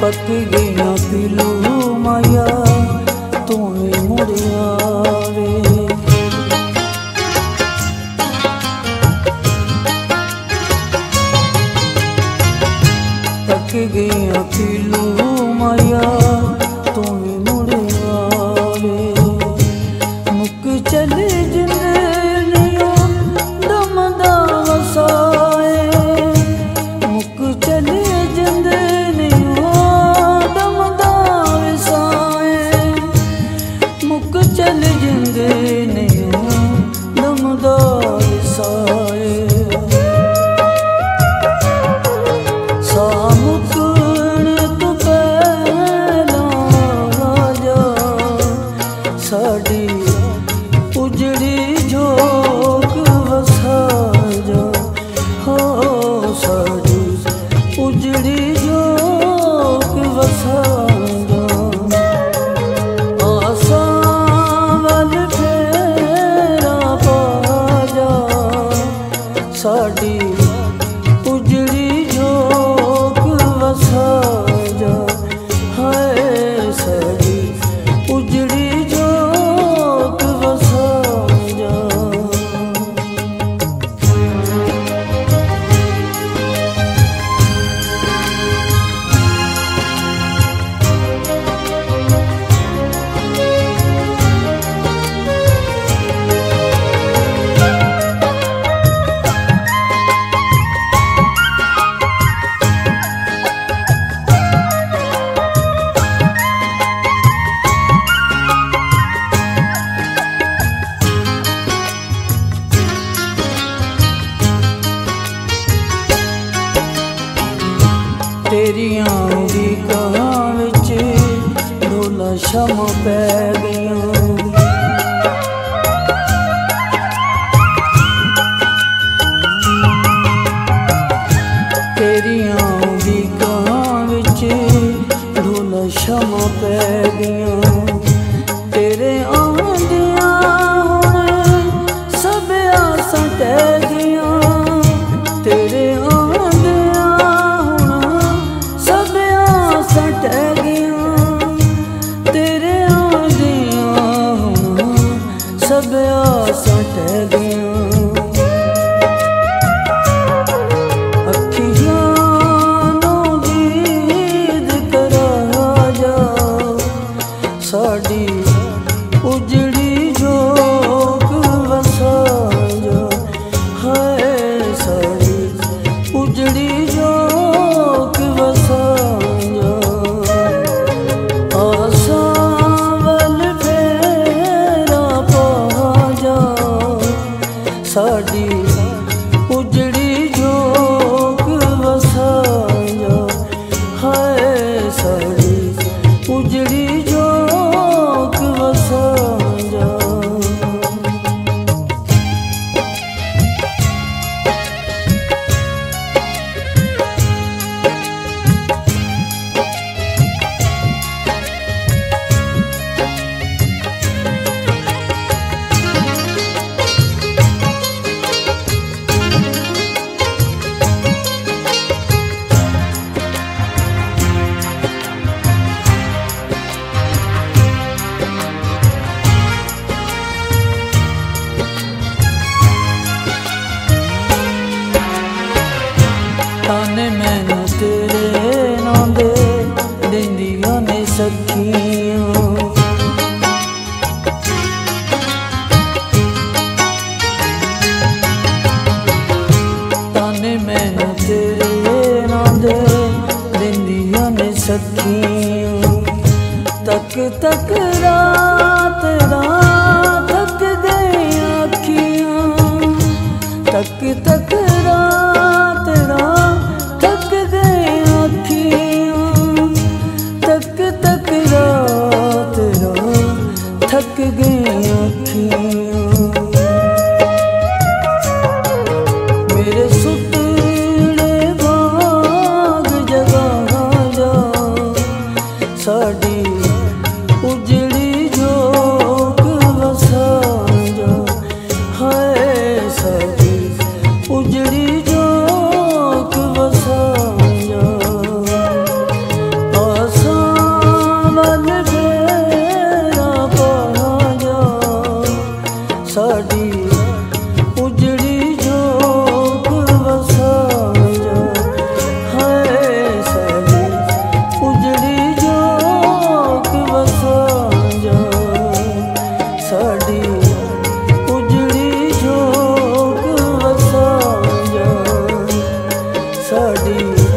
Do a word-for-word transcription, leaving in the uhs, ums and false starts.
पक गया पिलू माया तुम्हें मुड़िया रे, पक गया पिलू माया तुम्हें मुड़िया रे। मुक चले जिंदलिया दम दा वसाए, मुक चले तेरिया मेरी कहाँ विच डोला शम पै गया, तेरिया मेरी कहाँ विच डोला शम पै गया। तेरे आंदिया सब आसा टह गया, तेरे सट गया तेरे आंधियां। सखियों तक तक रात रात थक गई आँखियों तक तक रात रात थक गई आँखियों तक तक रात रात थक गई आँखियों मेरे सुत साड़ी